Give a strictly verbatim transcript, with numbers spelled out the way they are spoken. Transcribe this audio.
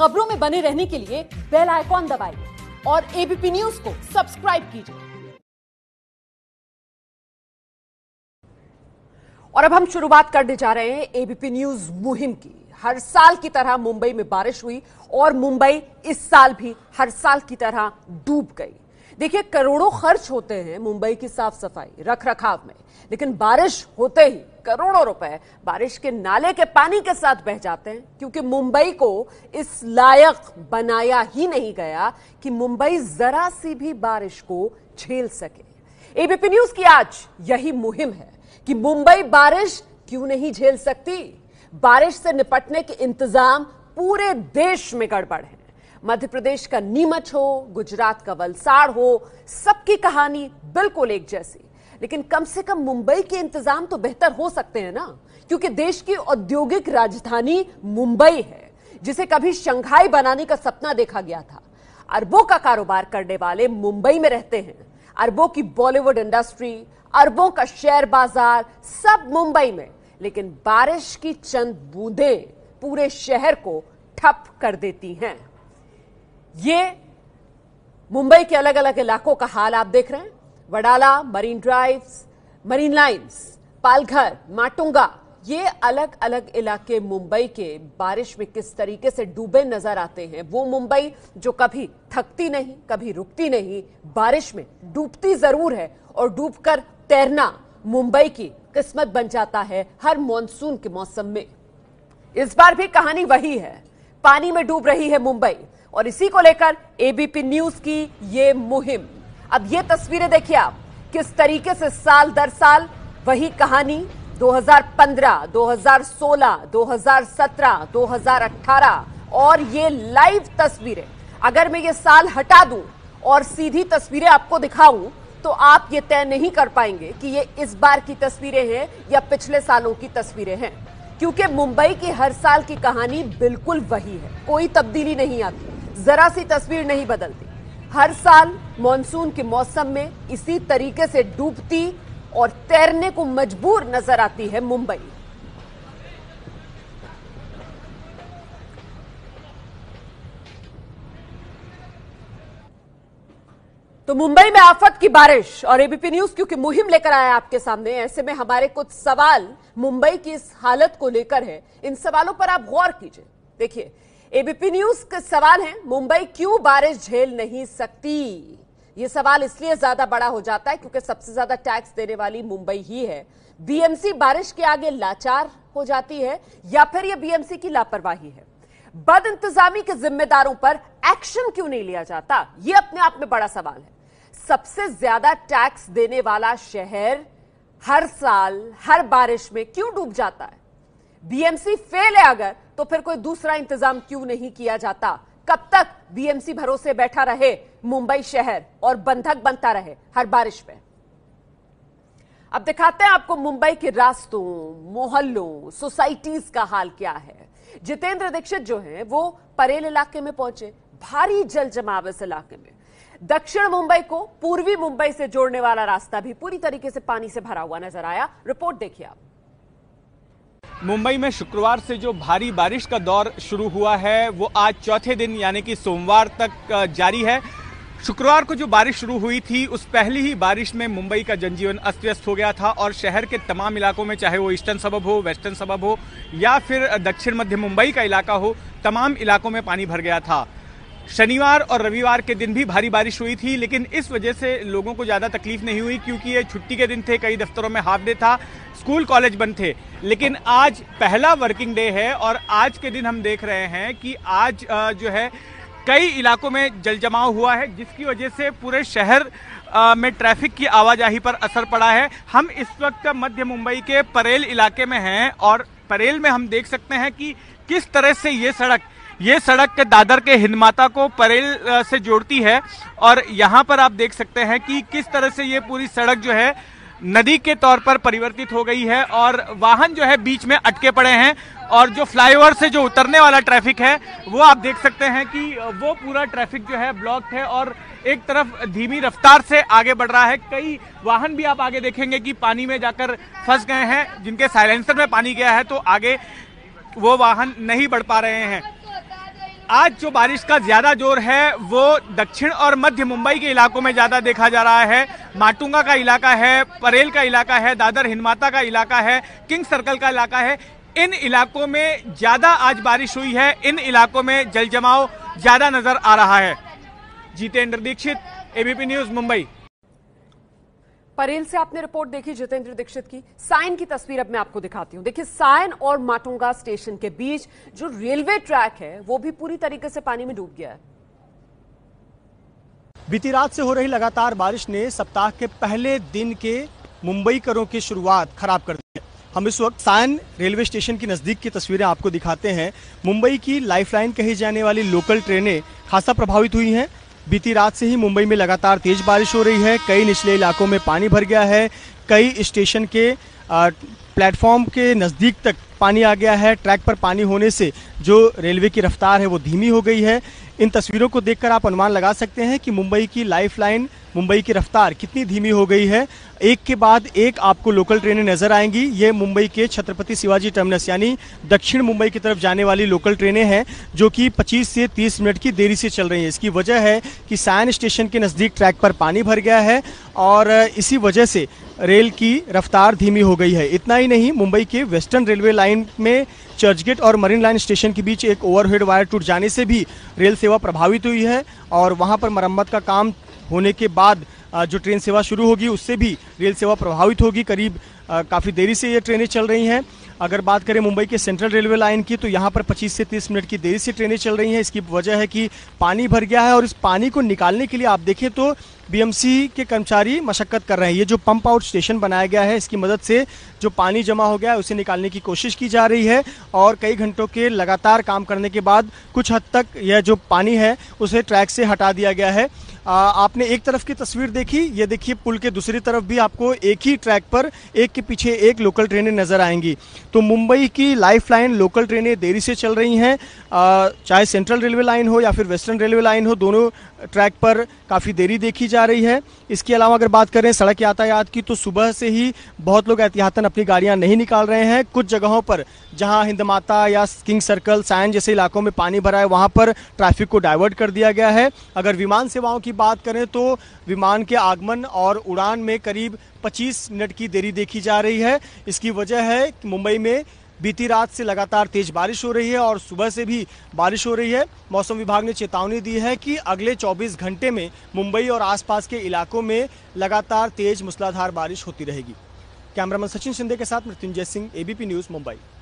खबरों में बने रहने के लिए बेल आइकॉन दबाइए और एबीपी न्यूज को सब्सक्राइब कीजिए। और अब हम शुरुआत करने जा रहे हैं एबीपी न्यूज मुहिम की। हर साल की तरह मुंबई में बारिश हुई और मुंबई इस साल भी हर साल की तरह डूब गई। देखिए, करोड़ों खर्च होते हैं मुंबई की साफ सफाई रख रखाव में, लेकिन बारिश होते ही करोड़ों रुपए बारिश के नाले के पानी के साथ बह जाते हैं, क्योंकि मुंबई को इस लायक बनाया ही नहीं गया कि मुंबई जरा सी भी बारिश को झेल सके। एबीपी न्यूज की आज यही मुहिम है कि मुंबई बारिश क्यों नहीं झेल सकती। बारिश से निपटने के इंतजाम पूरे देश में गड़बड़ है। मध्य प्रदेश का नीमच हो, गुजरात का वलसाड हो, सबकी कहानी बिल्कुल एक जैसी। लेकिन कम से कम मुंबई के इंतजाम तो बेहतर हो सकते हैं ना, क्योंकि देश की औद्योगिक राजधानी मुंबई है, जिसे कभी शंघाई बनाने का सपना देखा गया था। अरबों का कारोबार करने वाले मुंबई में रहते हैं। अरबों की बॉलीवुड इंडस्ट्री, अरबों का शेयर बाजार, सब मुंबई में। लेकिन बारिश की चंद बूंदें पूरे शहर को ठप कर देती हैं। ये मुंबई के अलग अलग इलाकों का हाल आप देख रहे हैं। Wadala, marine drives, marine lines, Palghar, Matunga, ये अलग अलग इलाके मुंबई के बारिश में किस तरीके से डूबे नजर आते हैं। वो मुंबई जो कभी थकती नहीं, कभी रुकती नहीं, बारिश में डूबती जरूर है, और डूबकर तैरना मुंबई की किस्मत बन जाता है हर मॉनसून के मौसम में। इस बार भी कहानी वही है, पानी में डूब रही है मुंबई, और इसी को लेकर एबीपी न्यूज की ये मुहिम। अब ये तस्वीरें देखिए आप, किस तरीके से साल दर साल वही कहानी। दो हज़ार पंद्रह, दो हज़ार सोलह, दो हज़ार सत्रह, दो हज़ार अठारह, और ये लाइव तस्वीरें। अगर मैं ये साल हटा दूं और सीधी तस्वीरें आपको दिखाऊं तो आप ये तय नहीं कर पाएंगे कि ये इस बार की तस्वीरें हैं या पिछले सालों की तस्वीरें हैं, क्योंकि मुंबई की हर साल की कहानी बिल्कुल वही है। कोई तब्दीली नहीं आती, जरा सी तस्वीर नहीं बदलती। हर साल मॉनसून के मौसम में इसी तरीके से डूबती और तैरने को मजबूर नजर आती है मुंबई। तो मुंबई में आफत की बारिश, और एबीपी न्यूज क्योंकि मुहिम लेकर आया आपके सामने, ऐसे में हमारे कुछ सवाल मुंबई की इस हालत को लेकर है। इन सवालों पर आप गौर कीजिए। देखिए, एबीपी न्यूज के सवाल हैं, मुंबई क्यों बारिश झेल नहीं सकती। ये सवाल इसलिए ज्यादा बड़ा हो जाता है क्योंकि सबसे ज्यादा टैक्स देने वाली मुंबई ही है। बीएमसी बारिश के आगे लाचार हो जाती है, या फिर यह बीएमसी की लापरवाही है। बद इंतजामी के जिम्मेदारों पर एक्शन क्यों नहीं लिया जाता, यह अपने आप में बड़ा सवाल है। सबसे ज्यादा टैक्स देने वाला शहर हर साल हर बारिश में क्यों डूब जाता है। बीएमसी फेल है अगर, तो फिर कोई दूसरा इंतजाम क्यों नहीं किया जाता। कब तक बीएमसी भरोसे बैठा रहे मुंबई शहर और बंधक बनता रहे हर बारिश में। अब दिखाते हैं आपको मुंबई के रास्तों, मोहल्लों, सोसाइटीज का हाल क्या है। जितेंद्र दीक्षित जो हैं वो परेल इलाके में पहुंचे। भारी जल जमाव इस इलाके में। दक्षिण मुंबई को पूर्वी मुंबई से जोड़ने वाला रास्ता भी पूरी तरीके से पानी से भरा हुआ नजर आया। रिपोर्ट देखिए आप। मुंबई में शुक्रवार से जो भारी बारिश का दौर शुरू हुआ है वो आज चौथे दिन यानी कि सोमवार तक जारी है। शुक्रवार को जो बारिश शुरू हुई थी उस पहली ही बारिश में मुंबई का जनजीवन अस्त व्यस्त हो गया था, और शहर के तमाम इलाकों में, चाहे वो ईस्टर्न सबब हो, वेस्टर्न सबब हो, या फिर दक्षिण मध्य मुंबई का इलाका हो, तमाम इलाकों में पानी भर गया था। शनिवार और रविवार के दिन भी भारी बारिश हुई थी, लेकिन इस वजह से लोगों को ज़्यादा तकलीफ नहीं हुई क्योंकि ये छुट्टी के दिन थे, कई दफ्तरों में हाफ डे था, स्कूल कॉलेज बंद थे। लेकिन आज पहला वर्किंग डे है, और आज के दिन हम देख रहे हैं कि आज जो है कई इलाकों में जलजमाव हुआ है, जिसकी वजह से पूरे शहर में ट्रैफिक की आवाजाही पर असर पड़ा है। हम इस वक्त मध्य मुंबई के परेल इलाके में हैं, और परेल में हम देख सकते हैं कि किस तरह से ये सड़क ये सड़क के दादर के हिंदमाता को परेल से जोड़ती है, और यहाँ पर आप देख सकते हैं कि किस तरह से ये पूरी सड़क जो है नदी के तौर पर परिवर्तित हो गई है, और वाहन जो है बीच में अटके पड़े हैं, और जो फ्लाईओवर से जो उतरने वाला ट्रैफिक है वो आप देख सकते हैं कि वो पूरा ट्रैफिक जो है ब्लॉक्ड है, और एक तरफ धीमी रफ्तार से आगे बढ़ रहा है। कई वाहन भी आप आगे देखेंगे कि पानी में जाकर फंस गए हैं, जिनके साइलेंसर में पानी गया है, तो आगे वो वाहन नहीं बढ़ पा रहे हैं। आज जो बारिश का ज्यादा जोर है वो दक्षिण और मध्य मुंबई के इलाकों में ज्यादा देखा जा रहा है। माटुंगा का इलाका है, परेल का इलाका है, दादर हिंदमाता का इलाका है, किंग सर्कल का इलाका है, इन इलाकों में ज्यादा आज बारिश हुई है। इन इलाकों में जलजमाव ज्यादा नजर आ रहा है। Jitendra Dikshit, ABP news Mumbai. परेल से आपने रिपोर्ट देखी जितेंद्र दीक्षित की। साइन की तस्वीर अब मैं आपको दिखाती हूं। देखिए, साइन और माटुंगा स्टेशन के बीच जो रेलवे ट्रैक है वो भी पूरी तरीके से पानी में डूब गया है। बीती रात से हो रही लगातार बारिश ने सप्ताह के पहले दिन के मुंबईकरों की शुरुआत खराब कर दी है। हम इस वक्त साइन रेलवे स्टेशन की नजदीक की तस्वीरें आपको दिखाते हैं। मुंबई की लाइफलाइन कही जाने वाली लोकल ट्रेनें खासा प्रभावित हुई हैं। बीती रात से ही मुंबई में लगातार तेज बारिश हो रही है। कई निचले इलाकों में पानी भर गया है। कई स्टेशन के प्लेटफॉर्म के नज़दीक तक पानी आ गया है। ट्रैक पर पानी होने से जो रेलवे की रफ्तार है वो धीमी हो गई है। इन तस्वीरों को देखकर आप अनुमान लगा सकते हैं कि मुंबई की लाइफलाइन, मुंबई की रफ्तार कितनी धीमी हो गई है। एक के बाद एक आपको लोकल ट्रेनें नजर आएंगी। ये मुंबई के छत्रपति शिवाजी टर्मिनस यानी दक्षिण मुंबई की तरफ जाने वाली लोकल ट्रेनें हैं जो कि पच्चीस से तीस मिनट की देरी से चल रही हैं। इसकी वजह है कि साइन स्टेशन के नज़दीक ट्रैक पर पानी भर गया है और इसी वजह से रेल की रफ्तार धीमी हो गई है। इतना ही नहीं, मुंबई के वेस्टर्न रेलवे लाइन में चर्चगेट और मरीन लाइन स्टेशन के बीच एक ओवरहेड वायर टूट जाने से भी रेल सेवा प्रभावित हुई है और वहां पर मरम्मत का काम होने के बाद जो ट्रेन सेवा शुरू होगी उससे भी रेल सेवा प्रभावित होगी। करीब काफ़ी देरी से ये ट्रेनें चल रही हैं। अगर बात करें मुंबई के सेंट्रल रेलवे लाइन की तो यहाँ पर पच्चीस से तीस मिनट की देरी से ट्रेनें चल रही हैं। इसकी वजह है कि पानी भर गया है और इस पानी को निकालने के लिए आप देखें तो बीएमसी के कर्मचारी मशक्कत कर रहे हैं। ये जो पंप आउट स्टेशन बनाया गया है इसकी मदद से जो पानी जमा हो गया है उसे निकालने की कोशिश की जा रही है और कई घंटों के लगातार काम करने के बाद कुछ हद तक यह जो पानी है उसे ट्रैक से हटा दिया गया है। आ, आपने एक तरफ की तस्वीर देखी, ये देखिए पुल के दूसरी तरफ भी आपको एक ही ट्रैक पर एक के पीछे एक लोकल ट्रेनें नजर आएंगी। तो मुंबई की लाइफलाइन लोकल ट्रेनें देरी से चल रही हैं। चाहे सेंट्रल रेलवे लाइन हो या फिर वेस्टर्न रेलवे लाइन हो, दोनों ट्रैक पर काफ़ी देरी देखी जा रही है। इसके अलावा अगर बात करें सड़क यातायात की तो सुबह से ही बहुत लोग एहतियातन अपनी गाड़ियां नहीं निकाल रहे हैं। कुछ जगहों पर जहां हिंदमाता या किंग सर्कल, साइन जैसे इलाकों में पानी भरा है वहां पर ट्रैफिक को डाइवर्ट कर दिया गया है। अगर विमान सेवाओं की बात करें तो विमान के आगमन और उड़ान में करीब पच्चीस मिनट की देरी देखी जा रही है। इसकी वजह है कि मुंबई में बीती रात से लगातार तेज बारिश हो रही है और सुबह से भी बारिश हो रही है। मौसम विभाग ने चेतावनी दी है कि अगले चौबीस घंटे में मुंबई और आसपास के इलाकों में लगातार तेज मूसलाधार बारिश होती रहेगी। कैमरामैन सचिन शिंदे के साथ मृत्युंजय सिंह, एबीपी न्यूज़ मुंबई।